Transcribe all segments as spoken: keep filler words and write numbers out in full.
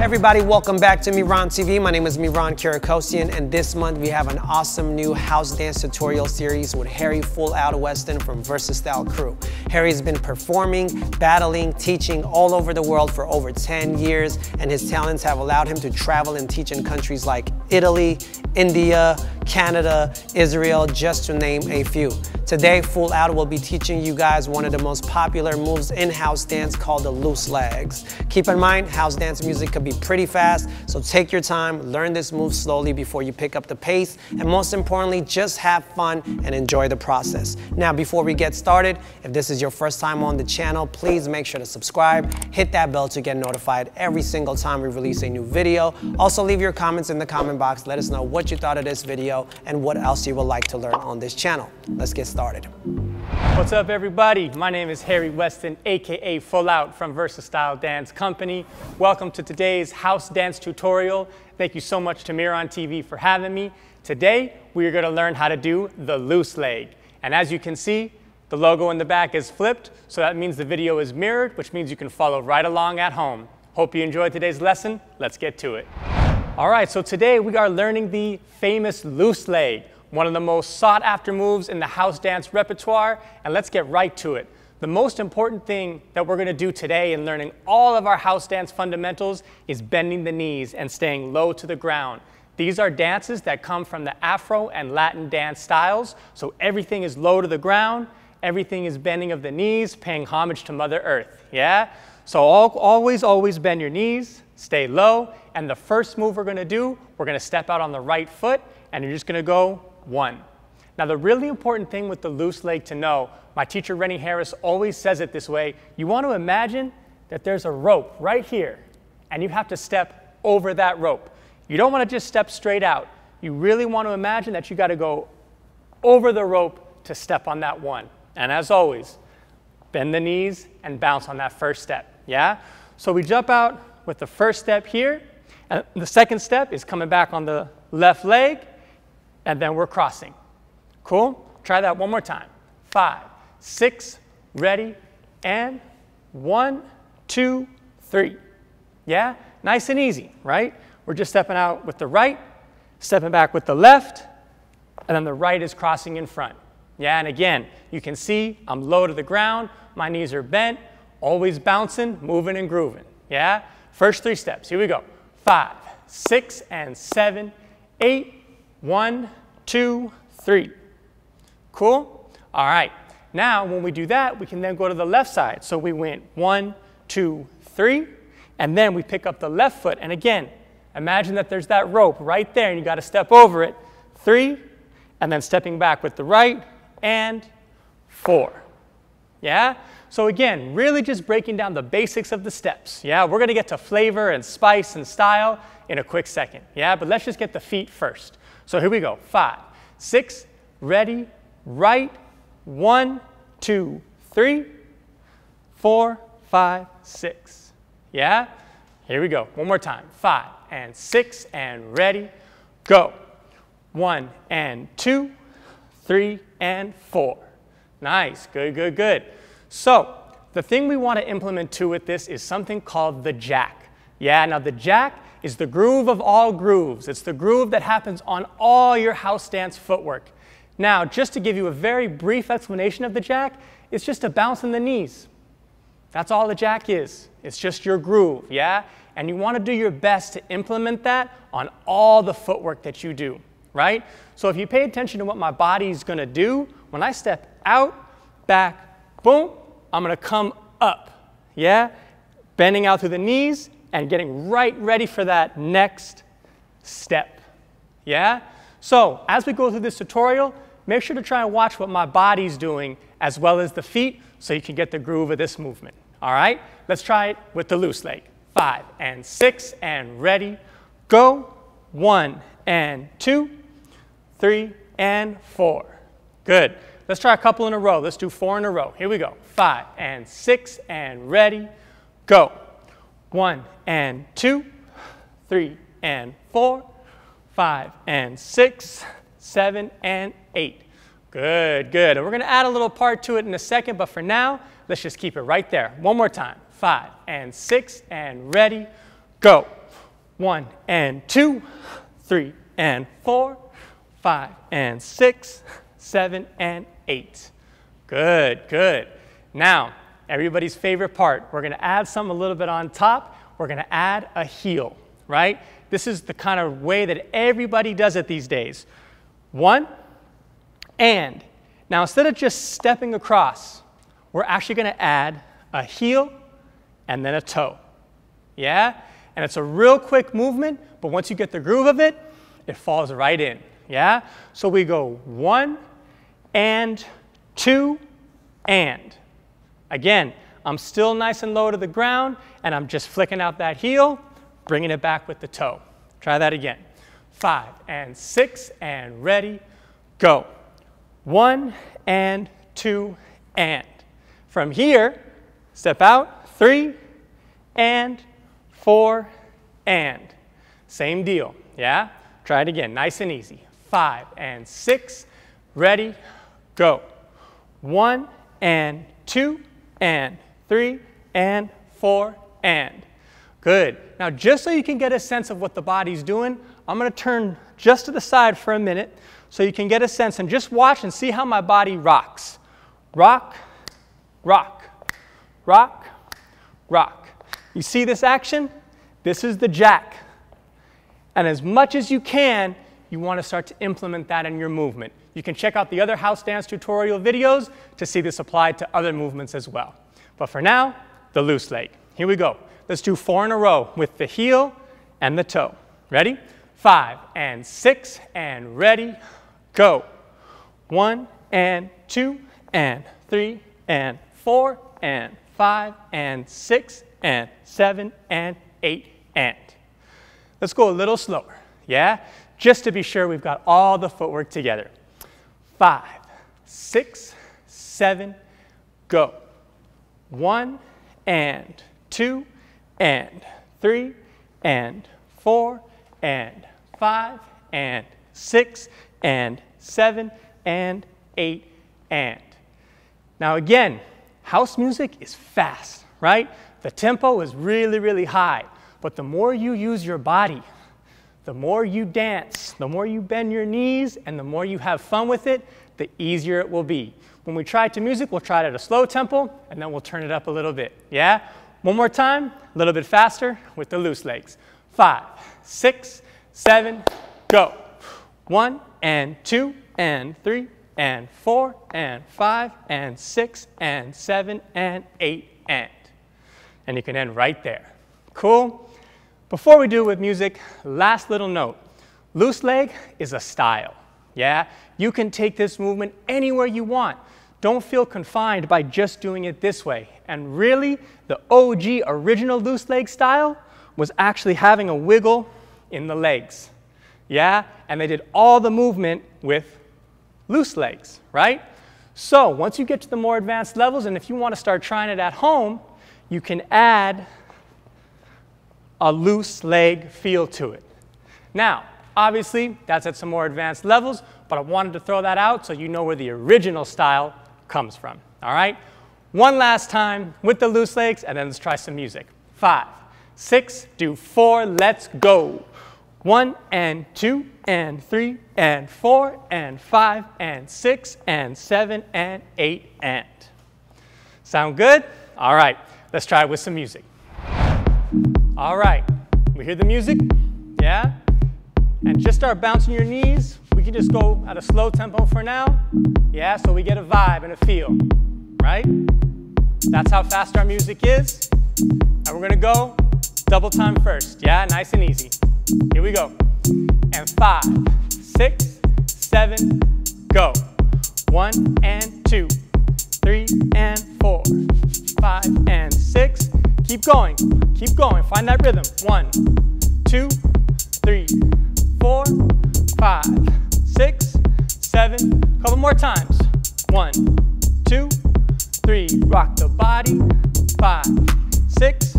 Everybody, welcome back to MihranTV. My name is Mihran Kirakosian, and this month we have an awesome new house dance tutorial series with Harry Fullout Weston from VersaStyle Crew. Harry's been performing, battling, teaching all over the world for over ten years, and his talents have allowed him to travel and teach in countries like Italy, India, Canada, Israel, just to name a few. Today, Fullout will be teaching you guys one of the most popular moves in house dance called the loose legs. Keep in mind, house dance music could be pretty fast, so take your time, learn this move slowly before you pick up the pace, and most importantly, just have fun and enjoy the process. Now, before we get started, if this is your first time on the channel, please make sure to subscribe, hit that bell to get notified every single time we release a new video. Also, leave your comments in the comment box. Let us know what you thought of this video and what else you would like to learn on this channel. Let's get started. What's up, everybody? My name is Harry Weston, aka Fullout from VersaStyle Dance Company. Welcome to today's house dance tutorial. Thank you so much to MihranTV for having me. Today, we are going to learn how to do the loose leg. And as you can see, the logo in the back is flipped, so that means the video is mirrored, which means you can follow right along at home. Hope you enjoyed today's lesson. Let's get to it. All right, so today we are learning the famous loose leg, one of the most sought after moves in the house dance repertoire, and let's get right to it. The most important thing that we're gonna do today in learning all of our house dance fundamentals is bending the knees and staying low to the ground. These are dances that come from the Afro and Latin dance styles, so everything is low to the ground, everything is bending of the knees, paying homage to Mother Earth, yeah? So always, always bend your knees, stay low, and the first move we're gonna do, we're gonna step out on the right foot, and you're just gonna go one. Now, the really important thing with the loose leg to know, my teacher Rennie Harris always says it this way, you want to imagine that there's a rope right here, and you have to step over that rope. You don't wanna just step straight out. You really wanna imagine that you gotta go over the rope to step on that one. And as always, bend the knees and bounce on that first step, yeah? So we jump out with the first step here, and the second step is coming back on the left leg, and then we're crossing. Cool? Try that one more time. Five, six, ready, and one, two, three. Yeah? Nice and easy, right? We're just stepping out with the right, stepping back with the left, and then the right is crossing in front. Yeah, and again, you can see I'm low to the ground, my knees are bent, always bouncing, moving and grooving, yeah? First three steps, here we go. Five, six, and seven, eight, one, two, three. Cool? All right, now when we do that, we can then go to the left side. So we went one, two, three, and then we pick up the left foot. And again, imagine that there's that rope right there and you gotta step over it. Three, and then stepping back with the right, and four, yeah? So again, really just breaking down the basics of the steps, yeah? We're gonna get to flavor and spice and style in a quick second, yeah? But let's just get the feet first. So here we go, five, six, ready, right, one, two, three, four, five, six, yeah? Here we go, one more time, five and six and ready, go. One and two, three and four. Nice, good, good, good. So the thing we want to implement too with this is something called the jack. Yeah, now the jack is the groove of all grooves. It's the groove that happens on all your house dance footwork. Now, just to give you a very brief explanation of the jack, it's just a bounce in the knees. That's all the jack is. It's just your groove, yeah? And you want to do your best to implement that on all the footwork that you do. Right? So if you pay attention to what my body's gonna do, when I step out, back, boom, I'm gonna come up, yeah? Bending out through the knees and getting right ready for that next step, yeah? So as we go through this tutorial, make sure to try and watch what my body's doing as well as the feet so you can get the groove of this movement, all right? Let's try it with the loose leg. Five and six and ready, go. One and two, three and four. Good. Let's try a couple in a row. Let's do four in a row. Here we go. Five and six and ready, go. One and two, three and four, five and six, seven and eight. Good, good. And we're going to add a little part to it in a second, but for now, let's just keep it right there. One more time. Five and six and ready, go. One and two, three and four, five and six, seven and eight. Good, good. Now, everybody's favorite part. We're going to add something a little bit on top. We're going to add a heel, right? This is the kind of way that everybody does it these days. One, and. Now, instead of just stepping across, we're actually going to add a heel and then a toe. Yeah? And it's a real quick movement, but once you get the groove of it, it falls right in. Yeah? So we go one, and, two, and. Again, I'm still nice and low to the ground, and I'm just flicking out that heel, bringing it back with the toe. Try that again. Five and six and ready, go. One and two and. From here, step out, three and, four and. Same deal, yeah? Try it again, nice and easy. Five and six, ready, go. One and two, and three, and four, and. Good. Now, just so you can get a sense of what the body's doing, I'm going to turn just to the side for a minute so you can get a sense and just watch and see how my body rocks. Rock, rock, rock, rock. You see this action? This is the jack. And as much as you can, you want to start to implement that in your movement. You can check out the other house dance tutorial videos to see this applied to other movements as well. But for now, the loose leg. Here we go. Let's do four in a row with the heel and the toe. Ready? Five and six and ready, go. One and two and three and four and five and six and seven and eight and. Let's go a little slower, yeah? Just to be sure we've got all the footwork together. Five, six, seven, go. One, and two, and three, and four, and five, and six, and seven, and eight, and. Now again, house music is fast, right? The tempo is really, really high, but the more you use your body, the more you dance, the more you bend your knees, and the more you have fun with it, the easier it will be. When we try it to music, we'll try it at a slow tempo, and then we'll turn it up a little bit, yeah? One more time, a little bit faster with the loose legs. Five, six, seven, go. One, and two, and three, and four, and five, and six, and seven, and eight, and. And you can end right there. Cool? Before we do with music, last little note. Loose leg is a style, yeah? You can take this movement anywhere you want. Don't feel confined by just doing it this way. And really, the O G original loose leg style was actually having a wiggle in the legs, yeah? And they did all the movement with loose legs, right? So once you get to the more advanced levels, and if you want to start trying it at home, you can add a loose leg feel to it. Now, obviously, that's at some more advanced levels, but I wanted to throw that out so you know where the original style comes from, all right? One last time with the loose legs, and then let's try some music. Five, six, do four, let's go. One and two and three and four and five and six and seven and eight and. Sound good? All right, let's try it with some music. All right, we hear the music, yeah? And just start bouncing your knees. We can just go at a slow tempo for now, yeah? So we get a vibe and a feel, right? That's how fast our music is. And we're gonna go double time first, yeah? Nice and easy. Here we go. And five, six, seven, go. One and two, three and four, five and six. Keep going, keep going, find that rhythm. One, two, three, four, five, six, seven, couple more times. One, two, three, rock the body. Five, six,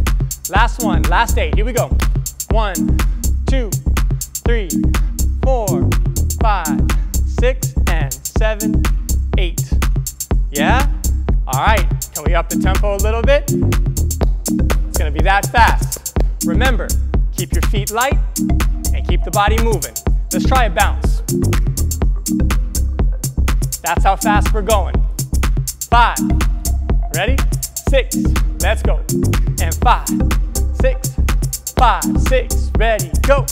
last one, last eight, here we go. One, two, three, four, five, six, and seven, eight. Yeah? All right, can we up the tempo a little bit? It's gonna be that fast. Remember, keep your feet light and keep the body moving. Let's try a bounce. That's how fast we're going. Five, ready? Six, let's go. And five, six, five, six, ready, go.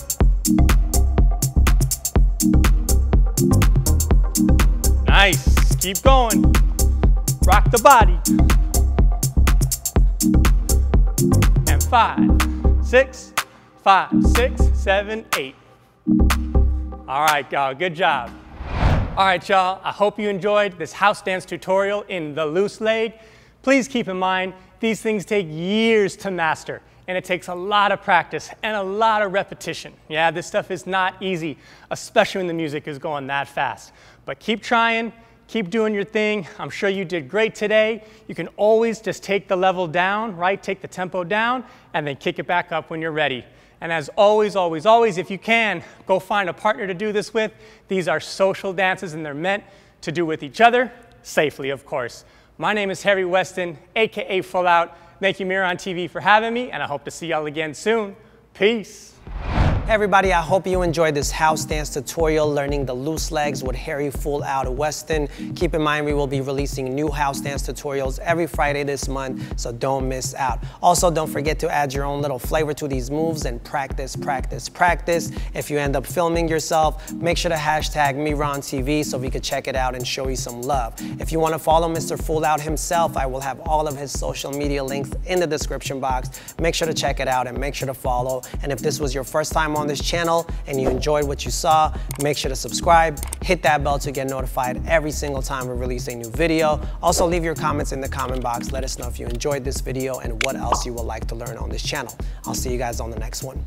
Nice, keep going. Rock the body. And five, six, five, six, seven, eight. All right, y'all, good job. All right, y'all, I hope you enjoyed this house dance tutorial in the loose leg. Please keep in mind, these things take years to master, and it takes a lot of practice and a lot of repetition. Yeah, this stuff is not easy, especially when the music is going that fast. But keep trying, keep doing your thing. I'm sure you did great today. You can always just take the level down, right? Take the tempo down, and then kick it back up when you're ready. And as always, always, always, if you can, go find a partner to do this with. These are social dances, and they're meant to do with each other, safely, of course. My name is Harry Weston, A K A Fullout. Thank you, MihranTV, for having me, and I hope to see y'all again soon. Peace. Hey everybody, I hope you enjoyed this house dance tutorial learning the loose legs with Harry Fullout Weston. Keep in mind, we will be releasing new house dance tutorials every Friday this month, so don't miss out. Also, don't forget to add your own little flavor to these moves and practice, practice, practice. If you end up filming yourself, make sure to hashtag MihranTV so we could check it out and show you some love. If you want to follow Mister Fullout himself, I will have all of his social media links in the description box. Make sure to check it out and make sure to follow. And if this was your first time on this channel and you enjoyed what you saw, make sure to subscribe, hit that bell to get notified every single time we release a new video. Also, leave your comments in the comment box. Let us know if you enjoyed this video and what else you would like to learn on this channel. I'll see you guys on the next one.